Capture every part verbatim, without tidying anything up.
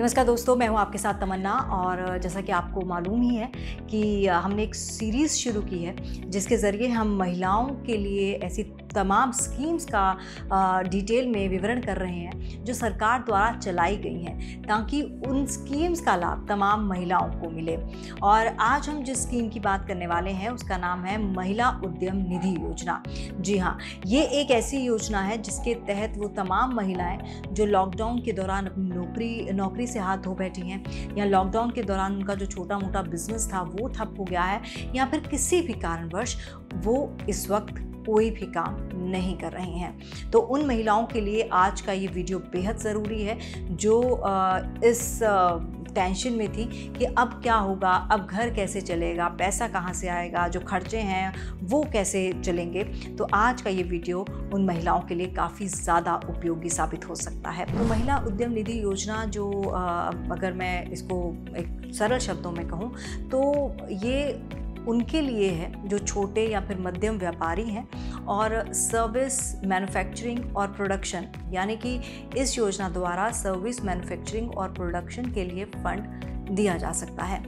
नमस्कार दोस्तों, मैं हूं आपके साथ तमन्ना। और जैसा कि आपको मालूम ही है कि हमने एक सीरीज़ शुरू की है जिसके ज़रिए हम महिलाओं के लिए ऐसी तमाम स्कीम्स का डिटेल में विवरण कर रहे हैं जो सरकार द्वारा चलाई गई हैं, ताकि उन स्कीम्स का लाभ तमाम महिलाओं को मिले। और आज हम जिस स्कीम की बात करने वाले हैं उसका नाम है महिला उद्यम निधि योजना। जी हाँ, ये एक ऐसी योजना है जिसके तहत वो तमाम महिलाएं जो लॉकडाउन के दौरान अपनी नौकरी नौकरी से हाथ धो बैठी हैं, या लॉकडाउन के दौरान उनका जो छोटा मोटा बिजनेस था वो ठप हो गया है, या फिर किसी भी कारणवश वो इस वक्त कोई भी काम नहीं कर रहे हैं, तो उन महिलाओं के लिए आज का ये वीडियो बेहद ज़रूरी है जो इस टेंशन में थी कि अब क्या होगा, अब घर कैसे चलेगा, पैसा कहाँ से आएगा, जो खर्चे हैं वो कैसे चलेंगे। तो आज का ये वीडियो उन महिलाओं के लिए काफ़ी ज़्यादा उपयोगी साबित हो सकता है। तो महिला उद्यम निधि योजना जो अगर मैं इसको एक सरल शब्दों में कहूँ तो ये उनके लिए है जो छोटे या फिर मध्यम व्यापारी हैं और सर्विस, मैन्युफैक्चरिंग और प्रोडक्शन, यानी कि इस योजना द्वारा सर्विस, मैन्युफैक्चरिंग और प्रोडक्शन के लिए फंड दिया जा सकता है।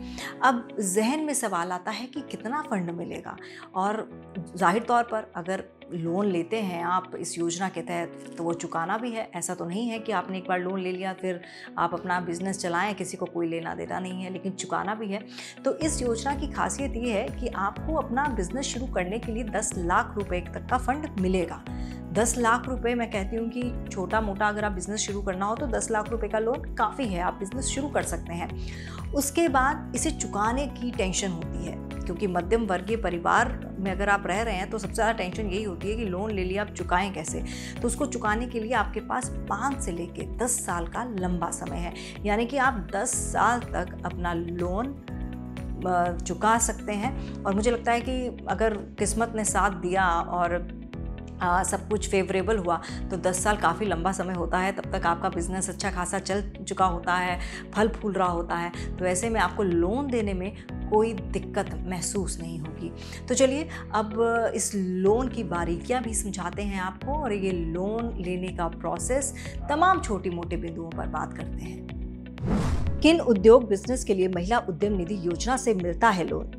अब जहन में सवाल आता है कि कितना फंड मिलेगा, और जाहिर तौर पर अगर लोन लेते हैं आप इस योजना के तहत तो वो चुकाना भी है। ऐसा तो नहीं है कि आपने एक बार लोन ले लिया फिर आप अपना बिजनेस चलाएं, किसी को कोई लेना देना नहीं है, लेकिन चुकाना भी है। तो इस योजना की खासियत ये है कि आपको अपना बिजनेस शुरू करने के लिए दस लाख रुपए तक का फंड मिलेगा। दस लाख रुपए, मैं कहती हूँ कि छोटा मोटा अगर आप बिज़नेस शुरू करना हो तो दस लाख रुपए का लोन काफ़ी है, आप बिज़नेस शुरू कर सकते हैं। उसके बाद इसे चुकाने की टेंशन होती है, क्योंकि मध्यम वर्गीय परिवार में अगर आप रह रहे हैं तो सबसे ज़्यादा टेंशन यही होती है कि लोन ले लिया आप चुकाएं कैसे। तो उसको चुकाने के लिए आपके पास पाँच से लेके दस साल का लंबा समय है, यानी कि आप दस साल तक अपना लोन चुका सकते हैं। और मुझे लगता है कि अगर किस्मत ने साथ दिया और आ, सब कुछ फेवरेबल हुआ तो दस साल काफ़ी लंबा समय होता है। तब तक आपका बिज़नेस अच्छा खासा चल चुका होता है, फल फूल रहा होता है, तो ऐसे में आपको लोन देने में कोई दिक्कत महसूस नहीं होगी। तो चलिए अब इस लोन की बारीकियां भी समझाते हैं आपको, और ये लोन लेने का प्रोसेस तमाम छोटे मोटे बिंदुओं पर बात करते हैं। किन उद्योग बिजनेस के लिए महिला उद्यम निधि योजना से मिलता है लोन?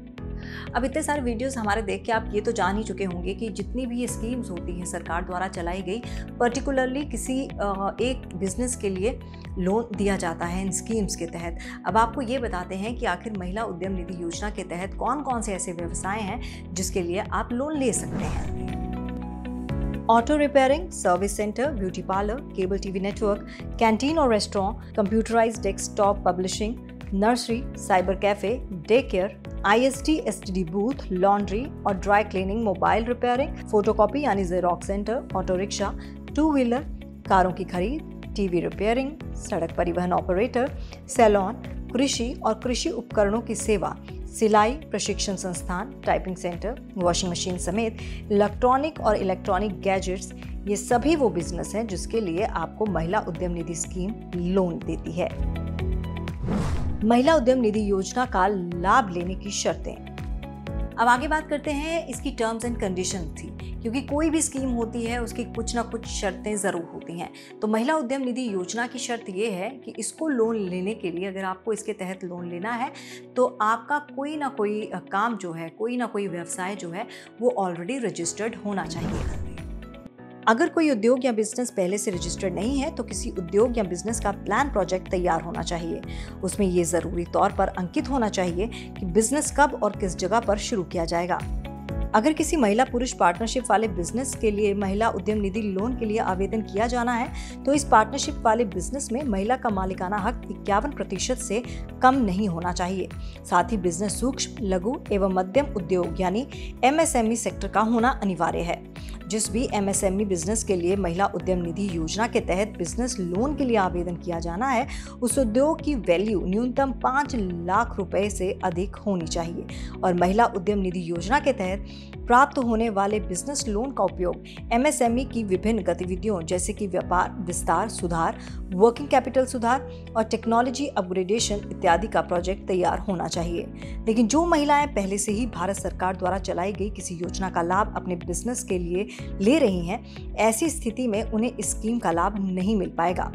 अब इतने सारे वीडियोस हमारे देख के आप ये तो जान ही चुके होंगे कि जितनी भी ये स्कीम्स होती हैं सरकार द्वारा चलाई गई, पर्टिकुलरली किसी एक बिजनेस के लिए लोन दिया जाता है इन स्कीम्स के तहत। अब आपको ये बताते हैं कि आखिर महिला उद्यम निधि योजना के तहत कौन कौन से ऐसे व्यवसाय हैं जिसके लिए आप लोन ले सकते हैं। Auto repairing, service centre, beauty parlour, cable TV network, canteen और restaurant, computerise desktop publishing, nursery, cyber cafe, day care, I S T, S T D booth, laundry और dry cleaning, mobile repairing, photocopy यानी xerox centre, auto rickshaw, two wheeler, कारों की खरीद, TV repairing, सड़क परिवहन operator, salon, कृषि और कृषि उपकरणों की सेवा, सिलाई, प्रशिक्षण संस्थान, टाइपिंग सेंटर, वॉशिंग मशीन समेत इलेक्ट्रॉनिक और इलेक्ट्रॉनिक गैजेट्स, ये सभी वो बिजनेस हैं जिसके लिए आपको महिला उद्यम निधि स्कीम लोन देती है। महिला उद्यम निधि योजना का लाभ लेने की शर्तें। अब आगे बात करते हैं, इसकी टर्म्स एंड कंडीशन थी, क्योंकि कोई भी स्कीम होती है उसकी कुछ ना कुछ शर्तें ज़रूर होती हैं। तो महिला उद्यम निधि योजना की शर्त ये है कि इसको लोन लेने के लिए, अगर आपको इसके तहत लोन लेना है तो आपका कोई ना कोई काम जो है, कोई ना कोई व्यवसाय जो है वो ऑलरेडी रजिस्टर्ड होना चाहिए। अगर कोई उद्योग या बिजनेस पहले से रजिस्टर्ड नहीं है तो किसी उद्योग या बिजनेस का प्लान प्रोजेक्ट तैयार होना चाहिए। उसमें ये ज़रूरी तौर पर अंकित होना चाहिए कि बिजनेस कब और किस जगह पर शुरू किया जाएगा। अगर किसी महिला पुरुष पार्टनरशिप वाले बिजनेस के लिए महिला उद्यम निधि लोन के लिए आवेदन किया जाना है तो इस पार्टनरशिप वाले बिजनेस में महिला का मालिकाना हक इक्यावन प्रतिशत से कम नहीं होना चाहिए। साथ ही बिजनेस सूक्ष्म, लघु एवं मध्यम उद्योग यानी M S M E sector का होना अनिवार्य है। जिस भी M S M E business के लिए महिला उद्यम निधि योजना के तहत बिजनेस लोन के लिए आवेदन किया जाना है उस उद्योग की वैल्यू न्यूनतम पाँच लाख रुपए से अधिक होनी चाहिए, और महिला उद्यम निधि योजना के तहत प्राप्त होने वाले बिजनेस लोन का उपयोग एम एस एम ई की विभिन्न गतिविधियों जैसे कि व्यापार विस्तार, सुधार, वर्किंग कैपिटल सुधार और टेक्नोलॉजी अपग्रेडेशन इत्यादि का प्रोजेक्ट तैयार होना चाहिए। लेकिन जो महिलाएं पहले से ही भारत सरकार द्वारा चलाई गई किसी योजना का लाभ अपने बिजनेस के लिए ले रही हैं, ऐसी स्थिति में उन्हें इस स्कीम का लाभ नहीं मिल पाएगा।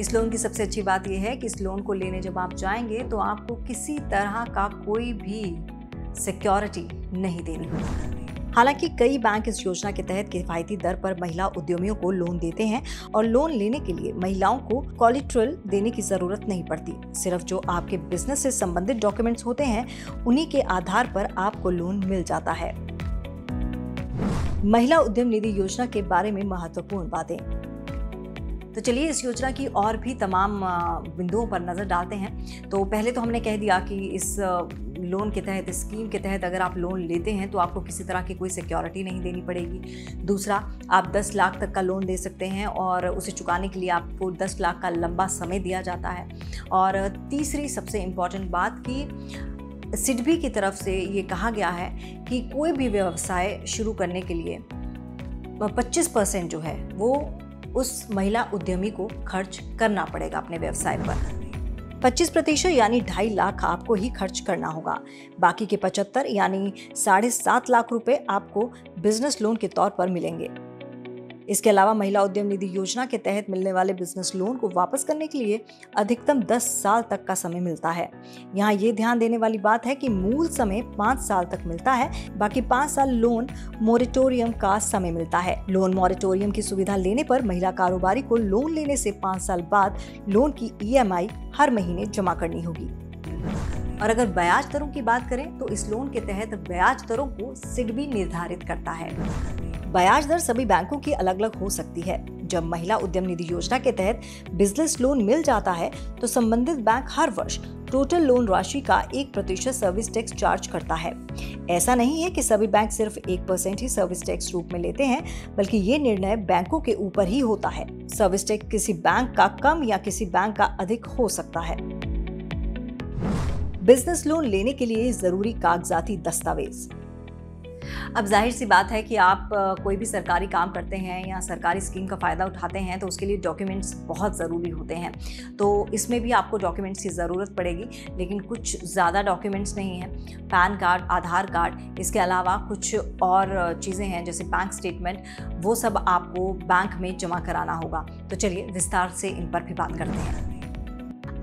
इस लोन की सबसे अच्छी बात यह है कि इस लोन को लेने जब आप जाएंगे तो आपको किसी तरह का कोई भी सिक्योरिटी नहीं देनी होगी। हालांकि कई बैंक इस योजना के तहत किफायती दर पर महिला उद्यमियों को लोन देते हैं और लोन लेने के लिए महिलाओं को कॉलेट्रल देने की जरूरत नहीं पड़ती। सिर्फ जो आपके बिजनेस से संबंधित डॉक्यूमेंट्स होते हैं उन्हीं के आधार पर आपको लोन मिल जाता है। महिला उद्यम निधि योजना के बारे में महत्वपूर्ण बातें, तो चलिए इस योजना की और भी तमाम बिंदुओं पर नज़र डालते हैं। तो पहले तो हमने कह दिया कि इस लोन के तहत, स्कीम के तहत अगर आप लोन लेते हैं तो आपको किसी तरह की कोई सिक्योरिटी नहीं देनी पड़ेगी। दूसरा, आप दस लाख तक का लोन दे सकते हैं और उसे चुकाने के लिए आपको दस लाख का लंबा समय दिया जाता है। और तीसरी सबसे इम्पॉर्टेंट बात कि सिडबी की तरफ से ये कहा गया है कि कोई भी व्यवसाय शुरू करने के लिए पच्चीस परसेंट जो है वो उस महिला उद्यमी को खर्च करना पड़ेगा अपने व्यवसाय पर। पच्चीस प्रतिशत यानी ढाई लाख आपको ही खर्च करना होगा। बाकी के पचहत्तर यानी साढ़े सात लाख रुपए आपको बिजनेस लोन के तौर पर मिलेंगे। इसके अलावा महिला उद्यम निधि योजना के तहत मिलने वाले बिजनेस लोन को वापस करने के लिए अधिकतम दस साल तक का समय मिलता है। यहाँ ये ध्यान देने वाली बात है कि मूल समय पाँच साल तक मिलता है, बाकी पाँच साल लोन मोरेटोरियम का समय मिलता है। लोन मोरेटोरियम की सुविधा लेने पर महिला कारोबारी को लोन लेने से पाँच साल बाद लोन की ई एम आई हर महीने जमा करनी होगी। और अगर ब्याज दरों की बात करें तो इस लोन के तहत ब्याज दरों को सिडबी निर्धारित करता है। ब्याज दर सभी बैंकों की अलग अलग हो सकती है। जब महिला उद्यम निधि योजना के तहत बिजनेस लोन मिल जाता है तो संबंधित बैंक हर वर्ष टोटल लोन राशि का एक प्रतिशत सर्विस टैक्स चार्ज करता है। ऐसा नहीं है कि सभी बैंक सिर्फ एक परसेंट ही सर्विस टैक्स रूप में लेते हैं, बल्कि ये निर्णय बैंकों के ऊपर ही होता है। सर्विस टैक्स किसी बैंक का कम या किसी बैंक का अधिक हो सकता है। बिजनेस लोन लेने के लिए जरूरी कागजाती दस्तावेज, अब जाहिर सी बात है कि आप कोई भी सरकारी काम करते हैं या सरकारी स्कीम का फ़ायदा उठाते हैं तो उसके लिए डॉक्यूमेंट्स बहुत ज़रूरी होते हैं। तो इसमें भी आपको डॉक्यूमेंट्स की ज़रूरत पड़ेगी, लेकिन कुछ ज़्यादा डॉक्यूमेंट्स नहीं हैं। पैन कार्ड, आधार कार्ड, इसके अलावा कुछ और चीज़ें हैं जैसे बैंक स्टेटमेंट, वो सब आपको बैंक में जमा कराना होगा। तो चलिए विस्तार से इन पर भी बात करते हैं।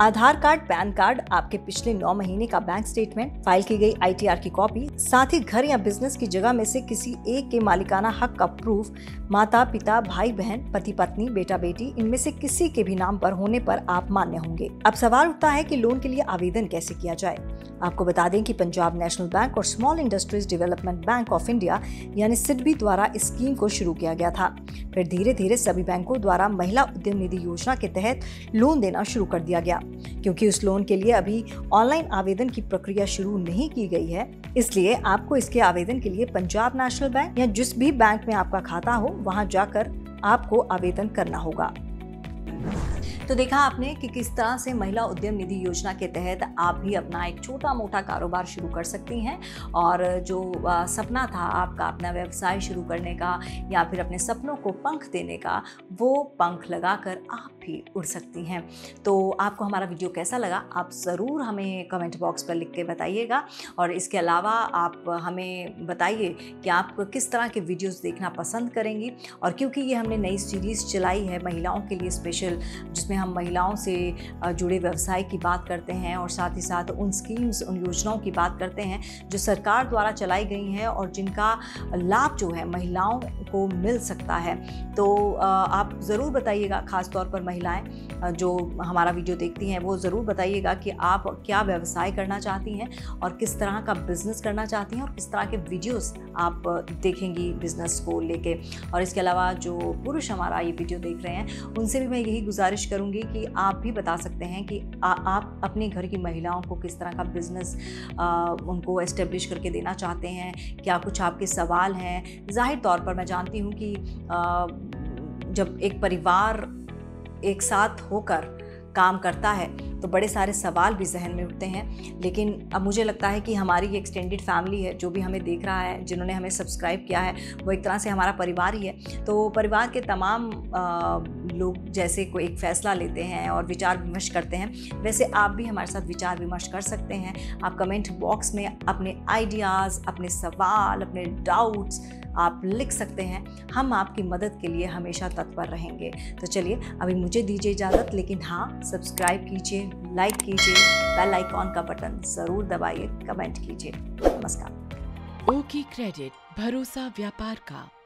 आधार कार्ड, पैन कार्ड, आपके पिछले नौ महीने का बैंक स्टेटमेंट, फाइल की गई आई टी आर की कॉपी, साथ ही घर या बिजनेस की जगह में से किसी एक के मालिकाना हक का प्रूफ, माता पिता, भाई बहन, पति पत्नी, बेटा बेटी, इनमें से किसी के भी नाम पर होने पर आप मान्य होंगे। अब सवाल उठता है कि लोन के लिए आवेदन कैसे किया जाए। आपको बता दें कि पंजाब नेशनल बैंक और Small Industries Development Bank of India यानी सिडबी द्वारा इस स्कीम को शुरू किया गया था। फिर धीरे धीरे सभी बैंकों द्वारा महिला उद्यम निधि योजना के तहत लोन देना शुरू कर दिया गया। क्योंकि उस लोन के लिए अभी ऑनलाइन आवेदन की प्रक्रिया शुरू नहीं की गई है, इसलिए आपको इसके आवेदन के लिए पंजाब नेशनल बैंक या जिस भी बैंक में आपका खाता हो वहां जाकर आपको आवेदन करना होगा। तो देखा आपने कि किस तरह से महिला उद्यम निधि योजना के तहत आप भी अपना एक छोटा मोटा कारोबार शुरू कर सकती हैं और जो सपना था आपका अपना व्यवसाय शुरू करने का या फिर अपने सपनों को पंख देने का, वो पंख लगाकर आप भी उड़ सकती हैं। तो आपको हमारा वीडियो कैसा लगा आप ज़रूर हमें कमेंट बॉक्स पर लिख के बताइएगा। और इसके अलावा आप हमें बताइए कि आप किस तरह के वीडियोज़ देखना पसंद करेंगी। और क्योंकि ये हमने नई सीरीज़ चलाई है महिलाओं के लिए स्पेशल, जिसमें हम महिलाओं से जुड़े व्यवसाय की बात करते हैं और साथ ही साथ उन स्कीम्स, उन योजनाओं की बात करते हैं जो सरकार द्वारा चलाई गई हैं और जिनका लाभ जो है महिलाओं को मिल सकता है, तो आप ज़रूर बताइएगा। ख़ास तौर पर महिलाएं जो हमारा वीडियो देखती हैं वो ज़रूर बताइएगा कि आप क्या व्यवसाय करना चाहती हैं और किस तरह का बिज़नेस करना चाहती हैं और किस तरह के वीडियोज़ आप देखेंगी बिज़नेस को लेके। और इसके अलावा जो पुरुष हमारा ये वीडियो देख रहे हैं उनसे भी मैं यही गुजारिश करूँ कि आप भी बता सकते हैं कि आ, आप अपने घर की महिलाओं को किस तरह का बिजनेस उनको एस्टेब्लिश करके देना चाहते हैं, क्या कुछ आपके सवाल हैं। जाहिर तौर पर मैं जानती हूँ कि आ, जब एक परिवार एक साथ होकर काम करता है तो बड़े सारे सवाल भी जहन में उठते हैं। लेकिन अब मुझे लगता है कि हमारी ये एक्सटेंडेड फैमिली है, जो भी हमें देख रहा है, जिन्होंने हमें सब्सक्राइब किया है, वो एक तरह से हमारा परिवार ही है। तो परिवार के तमाम लोग जैसे कोई एक फ़ैसला लेते हैं और विचार विमर्श करते हैं, वैसे आप भी हमारे साथ विचार विमर्श कर सकते हैं। आप कमेंट बॉक्स में अपने आइडियाज़, अपने सवाल, अपने डाउट्स आप लिख सकते हैं। हम आपकी मदद के लिए हमेशा तत्पर रहेंगे। तो चलिए, अभी मुझे दीजिए इजाज़त, लेकिन हाँ, सब्सक्राइब कीजिए, लाइक कीजिए, बेल आइकॉन का बटन ज़रूर दबाइए, कमेंट कीजिए। नमस्कार। ओके क्रेडिट, भरोसा व्यापार का।